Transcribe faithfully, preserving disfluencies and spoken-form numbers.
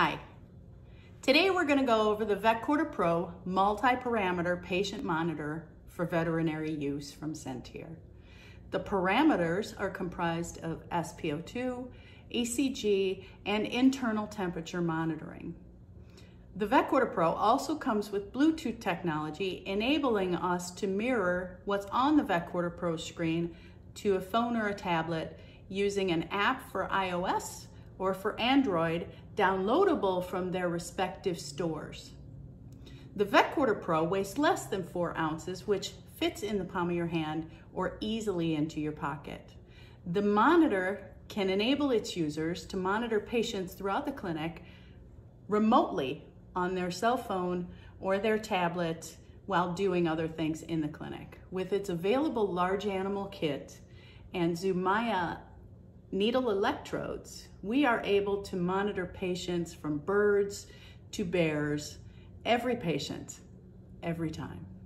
Hi, today we're going to go over the VetCorder Pro multi-parameter patient monitor for veterinary use from Sentier. The parameters are comprised of S P O two, E C G, and internal temperature monitoring. The VetCorder Pro also comes with Bluetooth technology, enabling us to mirror what's on the VetCorder Pro screen to a phone or a tablet using an app for iOS or for Android, downloadable from their respective stores. The VetCorder Pro weighs less than four ounces, which fits in the palm of your hand or easily into your pocket. The monitor can enable its users to monitor patients throughout the clinic remotely on their cell phone or their tablet while doing other things in the clinic. With its available large animal kit and Zoomaya Needle electrodes, we are able to monitor patients from birds to bears, every patient, every time.